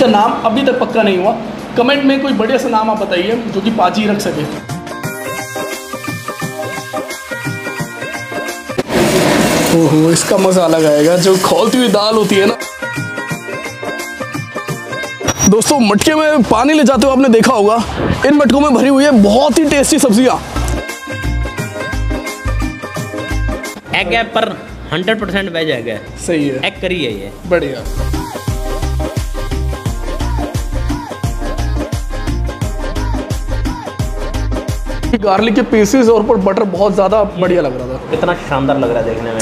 इसका नाम अभी तक पक्का नहीं हुआ। कमेंट में कोई बढ़िया सा नाम आप बताइए जो कि पाजी रख सके। ओहो, इसका मज़ा अलग आएगा, जो खौलती हुई दाल होती है ना। दोस्तों, मटके में पानी ले जाते हुए आपने देखा होगा, इन मटकों में भरी हुई है बहुत ही टेस्टी सब्जियां। एग है पर 100% वेज एग है। सही है, एग करी है ये, बढ़िया। गार्लिक के पीसेस और ऊपर बटर बहुत ज्यादा बढ़िया लग रहा था। कितना शानदार लग रहा है देखने में।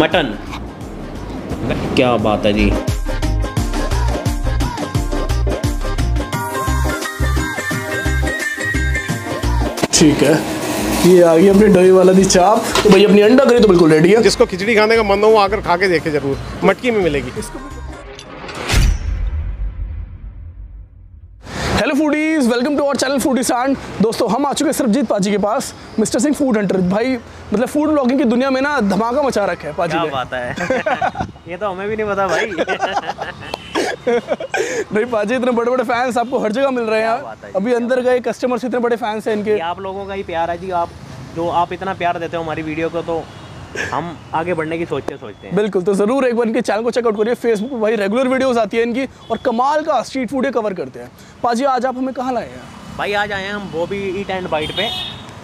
मटन, क्या बात है जी। ठीक है, ये आ गई अपनी डोईवाला दी चाप। तो भाई अपनी अंडा करी तो बिल्कुल रेडी है। जिसको खिचड़ी खाने का मन हो वो आकर खा के देखे जरूर, मटकी में मिलेगी। Hello foodies, welcome to our channel foodies end. दोस्तों, हम आ चुके हैं सरबजीत पाजी के पास, मिस्टर सिंह फूड हंटर। भाई मतलब फूड ब्लॉगिंग की दुनिया में ना धमाका मचा रखा है पाजी ने। क्या बात है। ये तो हमें भी नहीं पता भाई। भाई पाजी, इतने बड़े बड़े फैंस आपको हर जगह मिल रहे हैं। अभी अंदर गए कस्टमर से, इतने बड़े फैंस हैं इनके। आप लोगों का ही प्यार है जी, आप इतना प्यार देते हो हमारी वीडियो को, तो हम आगे बढ़ने की सोचते हैं। बिल्कुल, तो जरूर एक बार इनके चैनल को चेकआउट करिए। फेसबुक पर भाई रेगुलर वीडियोस आती है इनकी, और कमाल का स्ट्रीट फूड कवर करते हैं। पाजी, आज आप हमें कहाँ लाए हैं? भाई आज आए हैं हम बॉबी ईट एंड बाइट पे,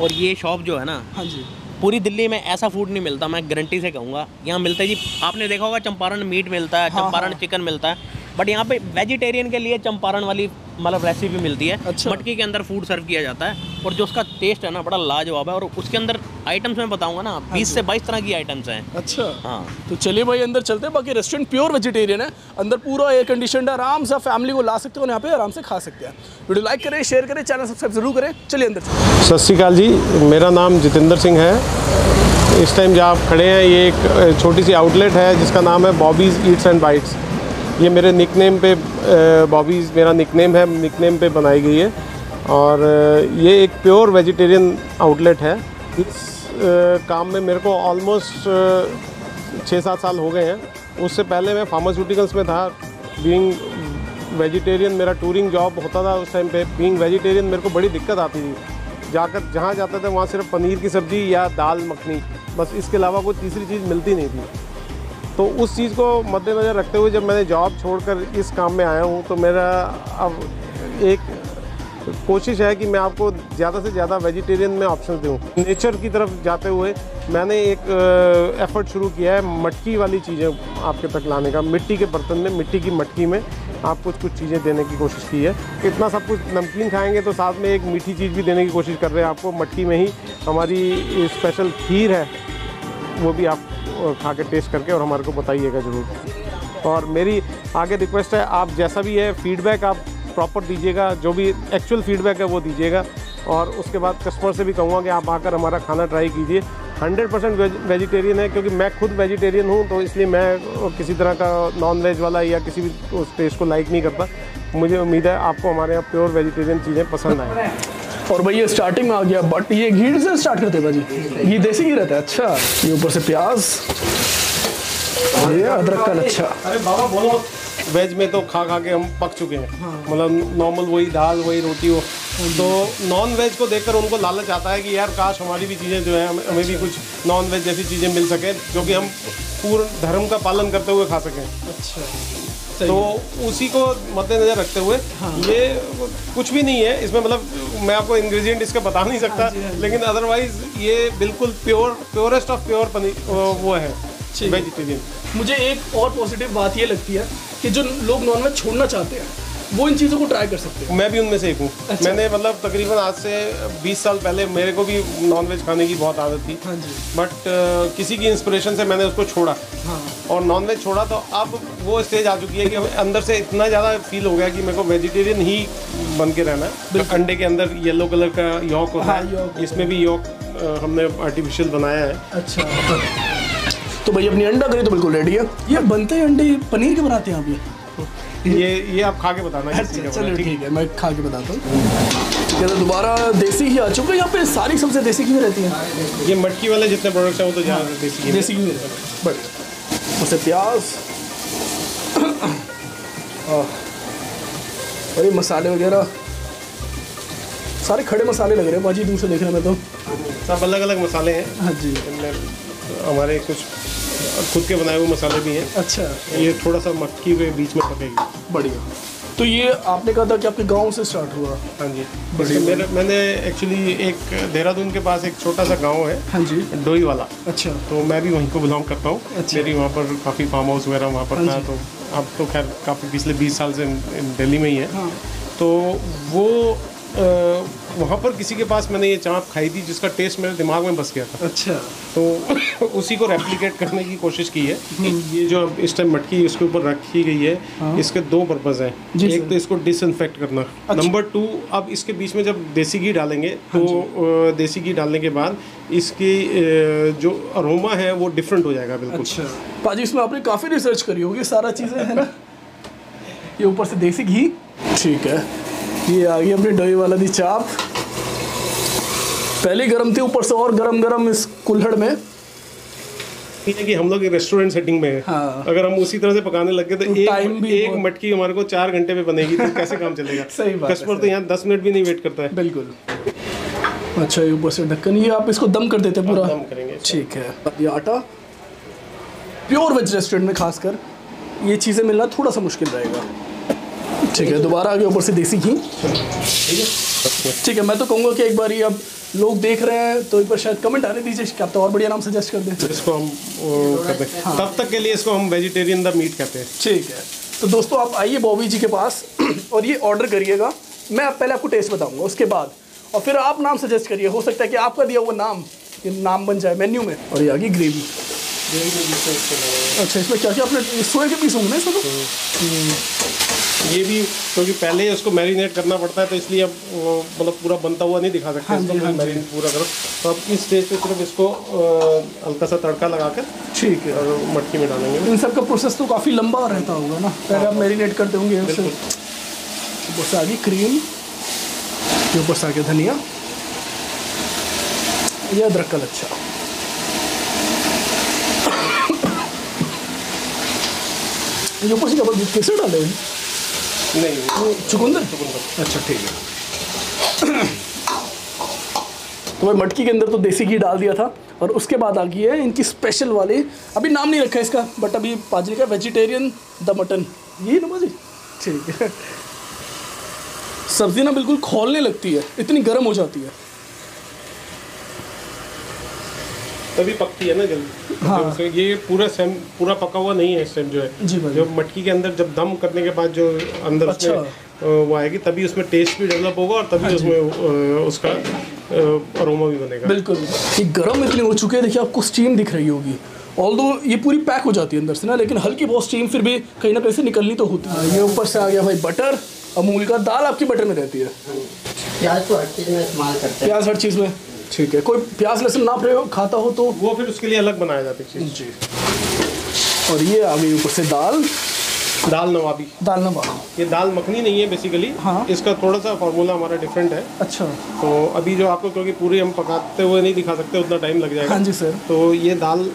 और ये शॉप जो है ना, हाँ जी, पूरी दिल्ली में ऐसा फूड नहीं मिलता, मैं गारंटी से कहूँगा। यहाँ मिलता है जी, आपने देखा होगा चंपारण मीट मिलता है, चंपारण चिकन मिलता है, बट यहाँ पे वेजिटेरियन के लिए चंपारण वाली मतलब रेसिपी मिलती है। अच्छा। मटकी के अंदर फूड सर्व किया जाता है, और जो उसका टेस्ट है ना, बड़ा लाजवाब है। और उसके अंदर आइटम्स मैं बताऊंगा ना, 20 से 22 तरह की आइटम्स हैं। अच्छा, हाँ, तो चलिए भाई अंदर चलते हैं। बाकी रेस्टोरेंट प्योर वेजिटेरियन है, अंदर पूरा एयर कंडीशन है, आराम से फैमिली को ला सकते हो और यहाँ पे आराम से खा सकते हैं। वीडियो लाइक करें, शेयर करें, चैनल सब्सक्राइब जरूर करें। चलिए अंदर। सत श्री अकाल जी, मेरा नाम जितेंद्र सिंह है। इस टाइम जहाँ आप खड़े हैं, ये एक छोटी सी आउटलेट है जिसका नाम है बॉबीज़ ईट्स एंड बाइट्स। ये मेरे निकनेम पे, बॉबीज़ मेरा निकनेम है, निकनेम पे बनाई गई है। और ये एक प्योर वेजिटेरियन आउटलेट है। इस काम में मेरे को ऑलमोस्ट 6-7 साल हो गए हैं। उससे पहले मैं फार्मास्यूटिकल्स में था। बीइंग वेजिटेरियन मेरा टूरिंग जॉब होता था उस टाइम पे। बीइंग वेजिटेरियन मेरे को बड़ी दिक्कत आती थी, जाकर जहाँ जाता था वहाँ सिर्फ पनीर की सब्ज़ी या दाल मखनी, बस इसके अलावा कोई तीसरी चीज़ मिलती नहीं थी। तो उस चीज़ को मद्देनज़र रखते हुए जब मैंने जॉब छोड़कर इस काम में आया हूँ, तो मेरा अब एक कोशिश है कि मैं आपको ज़्यादा से ज़्यादा वेजिटेरियन में ऑप्शन दूँ। नेचर की तरफ जाते हुए मैंने एक एफ़र्ट शुरू किया है मटकी वाली चीज़ें आपके तक लाने का। मिट्टी के बर्तन में, मिट्टी की मटकी में आप कुछ चीज़ें देने की कोशिश की है। इतना सब कुछ नमकीन खाएँगे तो साथ में एक मीठी चीज़ भी देने की कोशिश कर रहे हैं आपको। मटकी में ही हमारी स्पेशल खीर है, वो भी आप खा के टेस्ट करके और हमारे को बताइएगा ज़रूर। और मेरी आगे रिक्वेस्ट है, आप जैसा भी है फीडबैक आप प्रॉपर दीजिएगा, जो भी एक्चुअल फीडबैक है वो दीजिएगा। और उसके बाद कस्टमर से भी कहूँगा कि आप आकर हमारा खाना ट्राई कीजिए। 100% वेजिटेरियन है, क्योंकि मैं खुद वेजिटेरियन हूँ, तो इसलिए मैं किसी तरह का नॉन वेज वाला या किसी भी उस टेस्ट को लाइक नहीं करता। मुझे उम्मीद है आपको हमारे यहाँ प्योर वेजिटेरियन चीज़ें पसंद आएँ। और भाई ये स्टार्टिंग में आ गया, बट ये घी से स्टार्ट करते हैं भाजी, ये देसी घी रहता है। अच्छा, ये ऊपर से प्याज और ये अदरक का लच्छा। अरे बाबा बोलो, वेज में तो खा के हम पक चुके हैं। हाँ। मतलब नॉर्मल वही दाल वही रोटी हो, तो नॉन वेज को देखकर उनको लालच आता है कि यार काश हमारी भी चीज़ें जो है, हमें भी कुछ नॉन वेज जैसी चीज़ें मिल सकें, जो कि हम पूर्ण धर्म का पालन करते हुए खा सकें। अच्छा, तो उसी को मद्देनजर रखते हुए। हाँ। ये कुछ भी नहीं है इसमें, मतलब मैं आपको इंग्रेडिएंट इसका बता नहीं सकता। हाँ जी, हाँ जी। लेकिन अदरवाइज ये बिल्कुल प्योरेस्ट ऑफ प्योर पनीर वो है वेजिटेरियन। मुझे एक और पॉजिटिव बात ये लगती है कि जो लोग नॉनवेज छोड़ना चाहते हैं वो इन चीज़ों को ट्राई कर सकते हैं। मैं भी उनमें से एक हूँ। अच्छा। मैंने मतलब तकरीबन आज से 20 साल पहले मेरे को भी नॉनवेज खाने की बहुत आदत थी। हाँ जी। बट किसी की इंस्पिरेशन से मैंने उसको छोड़ा। हाँ। और नॉनवेज छोड़ा, तो अब वो स्टेज आ चुकी है कि अंदर से इतना ज़्यादा फील हो गया कि मेरे को वेजिटेरियन ही बन के रहना है। अंडे के अंदर येलो कलर का यॉक होता है, इसमें भी यॉक हमने आर्टिफिशियल बनाया है। अच्छा, तो भाई अपनी अंडा करी तो बिल्कुल रेडी है। ये बनते हैं अंडे पनीर के बनाते हैं आप? ये आप खा के बताना। अच्छा, चलो ठीक है, मैं खा के बताता हूँ। क्या दोबारा देसी घी आ चुका है यहाँ पे? सारी सबसे देसी घी में रहती है ये मटकी वाले जितने प्रोडक्ट्स हैं वो तो ज़्यादा देसी घी। बट उससे प्याज और ये मसाले वगैरह सारे खड़े मसाले लग रहे हैं भाजी, दूर से देखने में तो सब अलग अलग मसाले हैं। हाँ जी, हमारे कुछ खुद के बनाए हुए मसाले भी हैं। अच्छा, ये थोड़ा सा मक्की के बीच में पकेगी। बढ़िया। तो ये आपने कहा था कि आपके गांव से स्टार्ट हुआ? हाँ जी, बढ़िया। मैंने एक्चुअली एक देहरादून के पास एक छोटा सा गांव है। हाँ जी, डोईवाला। अच्छा, तो मैं भी वहीं को बिलोंग करता हूँ। अच्छा। मेरी वहाँ पर काफ़ी फार्म हाउस वगैरह वहाँ पर था, तो अब तो खैर काफ़ी पिछले 20 साल से दिल्ली में ही है। हाँ। तो वो वहाँ पर किसी के पास मैंने ये चाँप खाई थी जिसका टेस्ट मेरे दिमाग में बस गया था। अच्छा, तो उसी को रेप्लिकेट करने की कोशिश की है। ये जो अब इस टाइम मटकी इसके ऊपर रखी गई है। हाँ। इसके 2 पर्पज़ हैं। एक तो इसको डिसइंफेक्ट करना। अच्छा। नंबर 2, अब इसके बीच में जब देसी घी डालेंगे तो देसी घी डालने के बाद इसकी जो अरोमा है वो डिफरेंट हो जाएगा बिल्कुल। अच्छा पाजी, इसमें आपने काफ़ी रिसर्च करी होगी, सारा चीज़ें है ना। ये ऊपर से देसी घी, ठीक है। ये आ गई अपनी डोईवाला दी चाप, पहले गरम थी, ऊपर से और गरम गरम इस कुल्हड़ में। ठीक है कि हम लोग रेस्टोरेंट सेटिंग में है। हाँ। अगर हम उसी तरह से पकाने लग गए तो एक मटकी हमारे को 4 घंटे में बनेगी तो कैसे काम चलेगा। सही बात। कस्टमर तो यहाँ 10 मिनट भी नहीं वेट करता है। बिल्कुल। अच्छा, ये ऊपर से ढक्कन, ये आप इसको दम कर देते हैं पूरा? दम करेंगे। ठीक है। ये आटा प्योर वेज रेस्टोरेंट में खासकर ये चीज़ें मिलना थोड़ा सा मुश्किल रहेगा। ठीक है। दोबारा आगे ऊपर से देसी घी। ठीक है। मैं तो कहूँगा कि एक बार ये अब लोग देख रहे हैं तो एक बार शायद कमेंट आने दीजिए कि आप तो और बढ़िया नाम सजेस्ट कर दें इसको हम कर दें। हाँ। तब तक के लिए इसको हम वेजिटेरियन द मीट कहते हैं। ठीक है। तो दोस्तों आप आइए बॉबी जी के पास और ये ऑर्डर करिएगा। मैं अब पहले आपको टेस्ट बताऊँगा, उसके बाद और फिर आप नाम सजेस्ट करिए। हो सकता है कि आपका दिया हुआ नाम नाम बन जाए मेन्यू में। और ये आगे ग्रेवी। अच्छा, इसमें क्या क्या आपने सोए के पीस होंगे इसमें? ये भी क्योंकि पहले उसको मैरिनेट करना पड़ता है तो इसलिए अब मतलब पूरा बनता हुआ नहीं दिखा सकते। हाँ जी, हाँ जी। मैरिनेट पूरा करो तो अब इस स्टेज पे सिर्फ इसको हल्का सा तड़का लगाकर ठीक है और मटकी में डालेंगे। इन सब का प्रोसेस तो काफ़ी लंबा रहता होगा ना, पहले आप मैरिनेट करते होंगे। ऊपर से आगे क्रीम, ऊपर से आगे धनिया, यह अदरक का लच्छा। ऊपर से क्या कैसे डाले हुए? नहीं, चुकंदर। चुकंदर, अच्छा ठीक है। तो भाई मटकी के अंदर तो देसी घी डाल दिया था और उसके बाद आ गई है इनकी स्पेशल वाली, अभी नाम नहीं रखा इसका बट अभी पाजी का वेजिटेरियन द मटन, यही ना पाजी? ठीक है। सब्जी ना बिल्कुल खौलने लगती है, इतनी गर्म हो जाती है तभी पकती है ना जल्दी। हाँ। तो ये पूरा पका हुआ नहीं है इस टाइम जो है, जो मटकी के अंदर जब दम करने के बाद जो अंदर। अच्छा। वो आएगी तभी उसमें टेस्ट भी डेवलप होगा और तभी उसमें उसका अरोमा भी बनेगा। बिल्कुल। ये गर्म इतने हो चुके हैं, देखिए आपको स्टीम दिख रही होगी, ऑल्दो ये पूरी पैक हो जाती है अंदर से ना, लेकिन हल्की बहुत स्टीम फिर भी कहीं ना कहीं से निकलनी तो होती है। ये ऊपर से आ गया भाई बटर, अमूल का दाल आपकी बटर में रहती है। प्याज तो हर चीज़ में इस्तेमाल करते हैं। प्याज हर चीज़ में, ठीक है। कोई प्याज लहसुन ना प्रयोग खाता हो तो वो फिर उसके लिए अलग बनाया जाता है जी। और ये आ गई ऊपर से दाल, दाल नवाबी। ये दाल मखनी नहीं है बेसिकली। हाँ। इसका थोड़ा सा फार्मूला हमारा डिफरेंट है। अच्छा। तो अभी जो आपको क्योंकि पूरी हम पकाते हुए नहीं दिखा सकते, उतना टाइम लग जाएगा। हाँ जी सर। तो ये दाल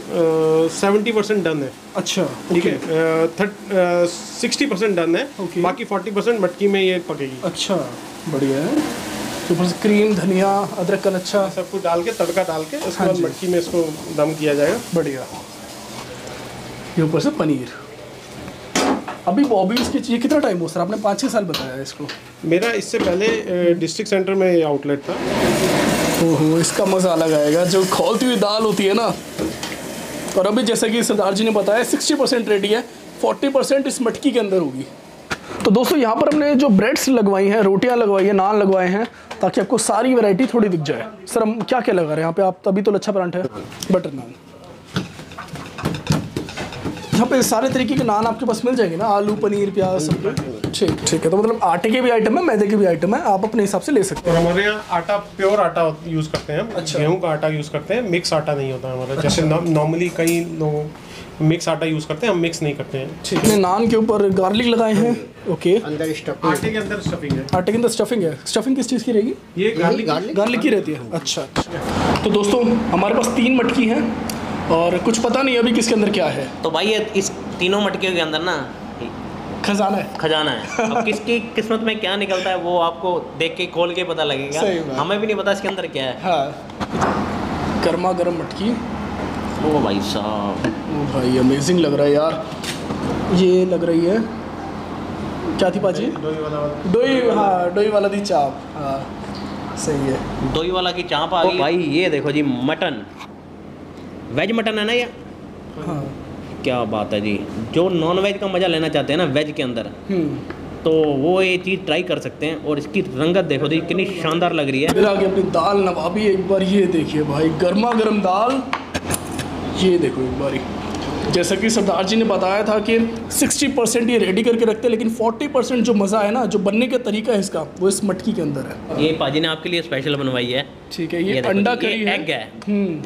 70% डन है। अच्छा, ठीक है। 60% डन है, बाकी 40% मटकी में ये पकेगी। अच्छा, बढ़िया है। ऊपर से क्रीम, धनिया, अदरक का लच्छा, सब कुछ डाल के तड़का डाल के उसके बाद मटकी में इसको दम किया जाएगा। बढ़िया। ये ऊपर से पनीर। अभी बॉबीज़ की ये कितना टाइम हो सर? आपने 5-6 साल बताया इसको। मेरा इससे पहले डिस्ट्रिक्ट सेंटर में ये आउटलेट था। ओहो, इसका मज़ा अलग आएगा। जो खौलती हुई दाल होती है ना, और अभी जैसा कि सरदार जी ने बताया 60% रेडी है, 40% इस मटकी के अंदर होगी। तो दोस्तों यहाँ पर हमने जो ब्रेड्स लगवाई हैं, रोटियाँ लगवाई हैं, नान लगवाए हैं, ताकि आपको सारी वैरायटी थोड़ी दिख जाए। सर हम क्या क्या लगा रहे हैं यहाँ पे? आप तभी तो लच्छा परांठा है, बटर नान। यहाँ पे सारे तरीके के नान आपके पास मिल जाएंगे ना, आलू, पनीर, प्याज, सब। ठीक, ठीक है। तो मतलब आटे के भी आइटम है, मैदे के भी आइटम है, आप अपने हिसाब से ले सकते हैं। हमारे यहाँ आटा प्योर आटा यूज़ करते हैं हम। अच्छा। गेहूँ का आटा यूज़ करते हैं, मिक्स आटा नहीं होता हमारा। जैसे नॉर्मली कई लोग मिक्स आटा यूज़ करते हैं, हम मिक्स नहीं करते हैं। ठीक है। नान के ऊपर गार्लिक लगाए हैं। ओके। अंदर स्टफिंग, आटे के अंदर स्टफिंग है। आटे के अंदर स्टफिंग है। स्टफिंग किस चीज़ की रहेगी? ये गार्लिक की रहती है। अच्छा। तो दोस्तों हमारे पास 3 मटकी हैं और कुछ पता नहीं अभी किसके अंदर क्या है। तो भाई ये इस तीनों मटकियों के अंदर ना खजाना है, खजाना है। अब किसकी किस्मत में क्या निकलता है वो आपको देख के खोल के पता लगेगा, हमें भी नहीं पता इसके अंदर क्या है। हाँ। गर्मा गर्म मटकी, ओ भाई साहब, ओ भाई अमेजिंग लग रहा है यार। ये लग रही है क्या थी पाजी? डोईवाला दी चाप। हाँ सही है, डोईवाला की चाप आ गई भाई। ये देखो जी मटन, वेज मटन है ना ये? हाँ। क्या बात है जी, जो नॉन वेज का मज़ा लेना चाहते हैं ना वेज के अंदर तो वो ये चीज़ ट्राई कर सकते हैं। और इसकी रंगत देखो जी कितनी शानदार लग रही है। फिर आगे अपनी दाल नवाबी, एक बार ये देखिए भाई गर्मा गर्म दाल, ये देखो एक बार। जैसा कि सरदार जी ने बताया था कि 60% ये रेडी करके रखते हैं, लेकिन 40% जो मज़ा है ना, जो बनने का तरीका है इसका, वो इस मटकी के अंदर है। ये पाजी ने आपके लिए स्पेशल बनवाई है। ठीक है, ये अंडा करी है, एग है,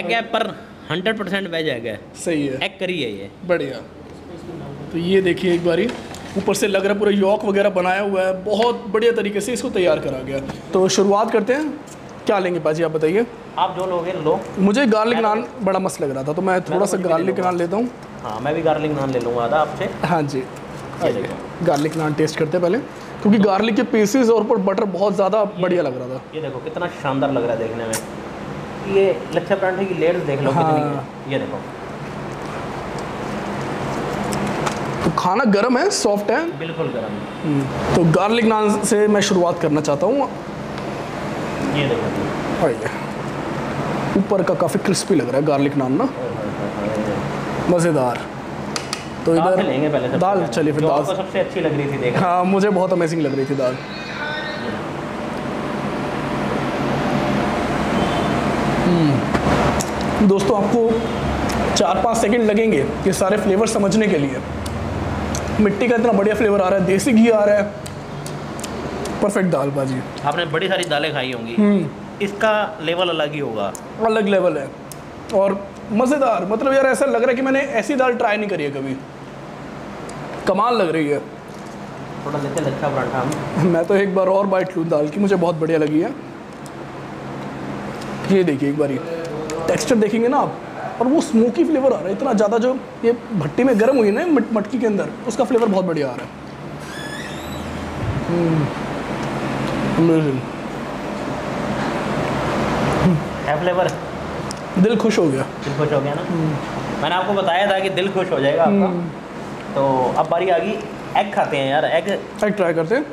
एग है पर 100% वेज एग है। सही है, एग करी है ये, बढ़िया। तो ये देखिए एक बारी ऊपर से लग रहा है पूरा यॉक वगैरह बनाया हुआ है, बहुत बढ़िया तरीके से इसको तैयार करा गया। तो शुरुआत करते हैं, क्या लेंगे पाजी आप बताइए? आप जो लोगे लो। मुझे गार्लिक नान बड़ा मस्त लग रहा था तो मैं थोड़ा सा गार्लिक नान लेता हूँ। हाँ मैं भी गार्लिक नान ले लूँगा आधा आपसे। हाँ जी, गार्लिक नान टेस्ट करते हैं पहले, क्योंकि गार्लिक के पीसेस और ऊपर बटर बहुत ज़्यादा बढ़िया लग रहा था। ये देखो कितना शानदार लग रहा है देखने में, ये लच्छा पराठे की लेयर्स देख लो। हाँ। कितनी है ये देखो। तो खाना गर्म है, सॉफ्ट है, बिल्कुल गर्म है। तो गार्लिक नान से मैं शुरुआत करना चाहता हूँ। ये देखो ऊपर का काफ़ी क्रिस्पी लग रहा है गार्लिक नान ना, मज़ेदार। तो इधर दाल, चलिए फिर दाल सबसे अच्छी लग रही थी देखो। हाँ मुझे बहुत अमेजिंग लग रही थी दाल। दोस्तों आपको 4-5 सेकंड लगेंगे ये सारे फ्लेवर समझने के लिए। मिट्टी का इतना बढ़िया फ्लेवर आ रहा है, देसी घी आ रहा है, परफेक्ट दाल भाजी। आपने बड़ी सारी दालें खाई होंगी, इसका लेवल अलग ही होगा, अलग लेवल है और मज़ेदार। मतलब यार ऐसा लग रहा है कि मैंने ऐसी दाल ट्राई नहीं करी है कभी, कमाल लग रही है। थोड़ा लेते हैं लच्छा पराठा, मैं तो एक बार और बाइट लूँ दाल की, मुझे बहुत बढ़िया लगी है। ये देखिए एक बार टेक्सचर देखेंगे ना आप, और वो स्मोकी फ्लेवर आ रहा है इतना ज़्यादा, जो ये भट्टी में गर्म हुई है ना मटकी के अंदर, उसका फ्लेवर बहुत बढ़िया आ रहा है। है फ्लेवर, दिल खुश हो गया, दिल खुश हो गया ना। मैंने आपको बताया था कि दिल खुश हो जाएगा आपका। तो अब बारी आ गई एग, खाते हैं यार एग, एग ट्राई करते हैं।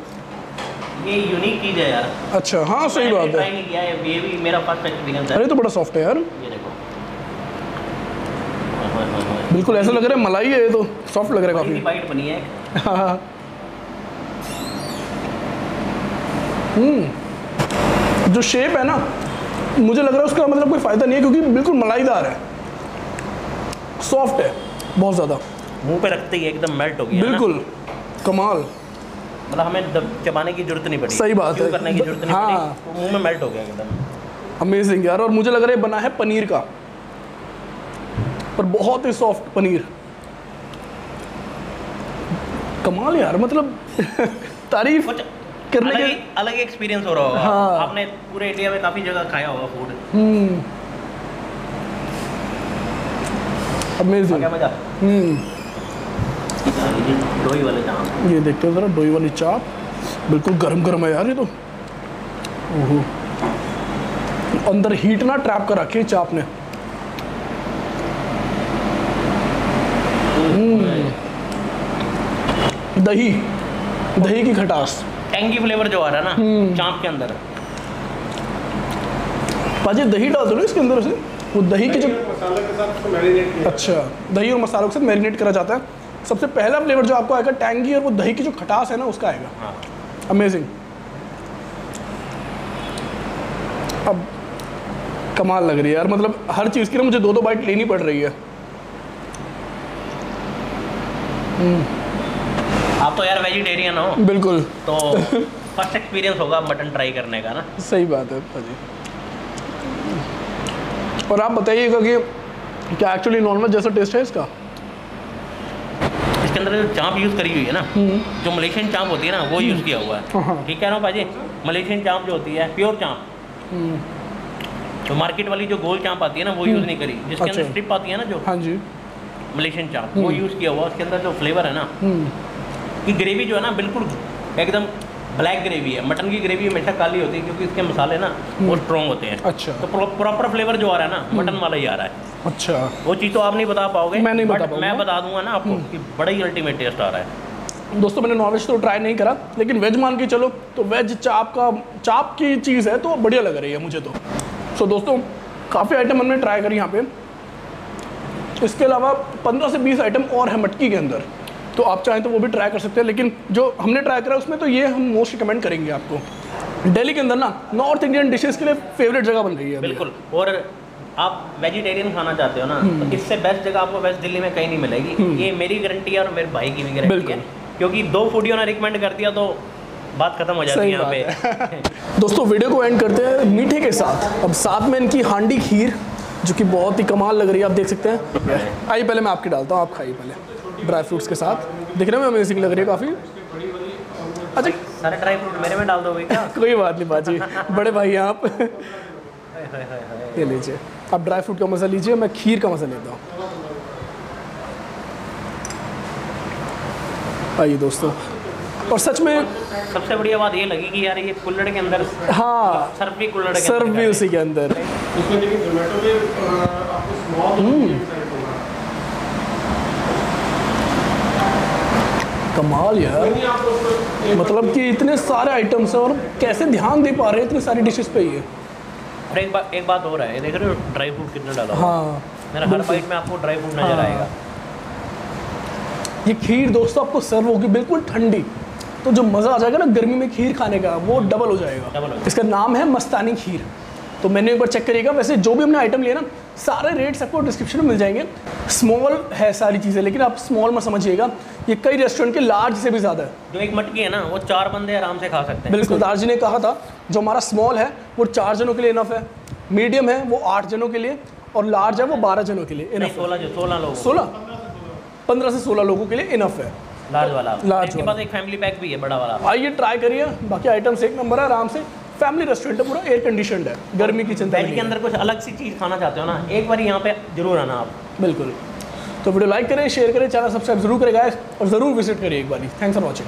ये यूनिक चीज़ है यार। अच्छा हाँ सही बात है, ये भी मेरा फर्स्ट एक्सपीरियंस है। अरे तो बड़ा सॉफ्ट है यार, ये देखो बिल्कुल ऐसा लग रहा है मलाई है, ये तो सॉफ्ट लग रहा है काफ़ी। बाइट बनी है। जो शेप है ना मुझे लग रहा है उसका मतलब कोई फ़ायदा नहीं है, क्योंकि बिल्कुल मलाईदार है, सॉफ्ट है बहुत ज़्यादा, मुँह पे रखते ही एकदम मेल्ट हो गया, बिल्कुल कमाल। मतलब हमें चबाने की जरूरत नहीं पड़ी, सही बात है, करने की जरूरत नहीं। हाँ। पड़ी, मुंह में मेल्ट हो गया एकदम, अमेजिंग यार। और मुझे लग रहा है बना है पनीर का, पर बहुत ही सॉफ्ट पनीर, कमाल यार। मतलब तारीफ करने के अलग एक्सपीरियंस हो रहा होगा। हाँ। आपने पूरे इंडिया में काफी जगह खाया होगा फूड, अमेजिंग मजा। डोई वाले चाप, ये देखते हो जरा, डोई वाली चाप बिल्कुल गरम गरम है यार ये तो। ओहो अंदर हीट ना ट्रैप कर रखी है चाप ने। दही, दही की खटास, टैंगी फ्लेवर जो आ रहा है ना चाप के अंदर। पाजी दही डाल दो ना इसके अंदर, उसे वो दही के जो मसाले के साथ मैरिनेट किया। अच्छा दही और मसालों के साथ मैरिनेट करा जाता है। सबसे पहला फ्लेवर जो आपको आएगा टैंगी, और वो दही की जो खटास है ना उसका आएगा। हाँ। अमेजिंग, अब कमाल लग रही है यार। मतलब हर चीज़ की ना मुझे 2-2 बाइट लेनी पड़ रही है। आप तो यार वेजिटेरियन हो बिल्कुल, तो फर्स्ट एक्सपीरियंस होगा मटन ट्राई करने का ना। सही बात है भाजी। और आप बताइएगा कि क्या एक्चुअली नॉर्मल जैसा टेस्ट है इसका? इसके अंदर जो चाप यूज़ करी हुई है ना, जो मलेशियन चाप होती है ना वो यूज़ किया हुआ है। ठीक है ना भाजी, मलेशियन चाप जो होती है प्योर चाप, तो मार्केट वाली जो गोल चाप आती है ना वो यूज़ नहीं करी, जिसके अंदर स्ट्रिप आती है ना जो। हाँ जी, मलेशियन चाप वो यूज़ किया हुआ। उसके अंदर जो फ्लेवर है ना कि ग्रेवी जो है ना बिल्कुल एकदम ब्लैक ग्रेवी है। मटन की ग्रेवी हमेशा काली होती है क्योंकि इसके मसाले ना बहुत स्ट्रॉन्ग होते हैं। अच्छा, तो प्रॉपर फ्लेवर जो आ रहा है ना मटन वाला ही आ रहा है। अच्छा, वो चीज़ तो आप नहीं बता पाओगे, मैं नहीं बता पाऊंगा। मैं बता दूंगा ना आपको कि बड़ा ही अल्टीमेट टेस्ट आ रहा है। दोस्तों मैंने नॉनवेज तो ट्राई नहीं करा, लेकिन वेज मान के चलो तो वेज चाप की चीज़ है तो बढ़िया लग रही है मुझे तो। सो दोस्तों काफ़ी आइटम हमने ट्राई करी यहाँ पे, इसके अलावा 15 से 20 आइटम और है मटकी के अंदर, तो आप चाहें तो वो भी ट्राई कर सकते हैं। लेकिन जो हमने ट्राई करा उसमें तो ये हम मोस्ट रिकमेंड करेंगे आपको। दिल्ली के अंदर ना नॉर्थ इंडियन डिशेस के लिए फेवरेट जगह बन रही है बिल्कुल। और आप वेजिटेरियन खाना चाहते हो ना तो इससे बेस्ट जगह आपको वेस्ट दिल्ली में कहीं नहीं मिलेगी। ये मेरी गारंटी है और मेरे भाई की भी गारंटी है, क्योंकि 2 फूडियों ने रिकमेंड कर दिया तो बात खत्म हो जाती है यहाँ पे। दोस्तों वीडियो को एंड करते हैं मीठे के साथ। अब साथ में इनकी हांडी खीर जो कि बहुत ही कमाल लग रही है, आप देख सकते हैं। आइए पहले मैं आपकी डालता हूँ, आप खाइए पहले। ड्राई फ्रूट्स के साथ दिखने में अमेजिंग लग रही है काफ़ी। अच्छा, सारे ड्राई फ्रूट मेरे में डाल दो भाई। कोई बात नहीं बाजी, बड़े भाई आप। ये लीजिए, आप ड्राई फ्रूट का मज़ा लीजिए, मैं खीर का मज़ा लेता हूँ। आइए दोस्तों, और सच में सबसे बढ़िया बात ये लगी कि यार ये कुल्हड़ के अंदर, हाँ सर्फ भी कुल्हड़, सर्फ भी उसी के अंदर। कमाल यार, मतलब कि इतने सारे आइटम्स हैं और कैसे ध्यान दे पा रहे हैं इतनी सारी डिशेस पे। ये और एक बात हो रहा है, देख रहे हो ड्राई फ्रूट कितना डाला। हाँ, मेरा हर बाइट में आपको ड्राई फ्रूट नजर आएगा। ये खीर दोस्तों आपको सर्व होगी बिल्कुल ठंडी, तो जो मज़ा आ जाएगा ना गर्मी में खीर खाने का वो डबल हो जाएगा। इसका नाम है मस्तानी खीर, तो मैंने एक बार चेक करिएगा। वैसे जो भी हमने आइटम लिए ना सारे रेट्स आपको डिस्क्रिप्शन में मिल जाएंगे। स्मॉल है सारी चीज़ें, लेकिन आप स्मॉल में समझिएगा ये कई रेस्टोरेंट के लार्ज से भी ज़्यादा है। जो एक मटकी है ना वो 4 बंदे आराम से खा सकते हैं। बिल्कुल, दार्जी ने कहा था जो हमारा स्मॉल है वो 4 जनों के लिए इनफ है, मीडियम है वो 8 जनों के लिए, और लार्ज है वो 12 जनों के लिए इनफ। 15 से 16 लोगों के लिए इनफ है लार्ज वाला। लार्ज के बाद एक फैमिली पैक भी है बड़ा वाला। आइए ट्राई करिए, बाकी आइटम्स एक नंबर है, आराम से फैमिली रेस्टोरेंट है, पूरा एयर कंडीशनड है, गर्मी की चिंता नहीं। के अंदर कुछ अलग सी चीज़ खाना चाहते हो ना, एक बार यहाँ पे जरूर आना आप। बिल्कुल, तो वीडियो लाइक करें, शेयर करें, चैनल सब्सक्राइब जरूर करें गाइस, और ज़रूर विजिट करिए एक बार। Thanks for watching.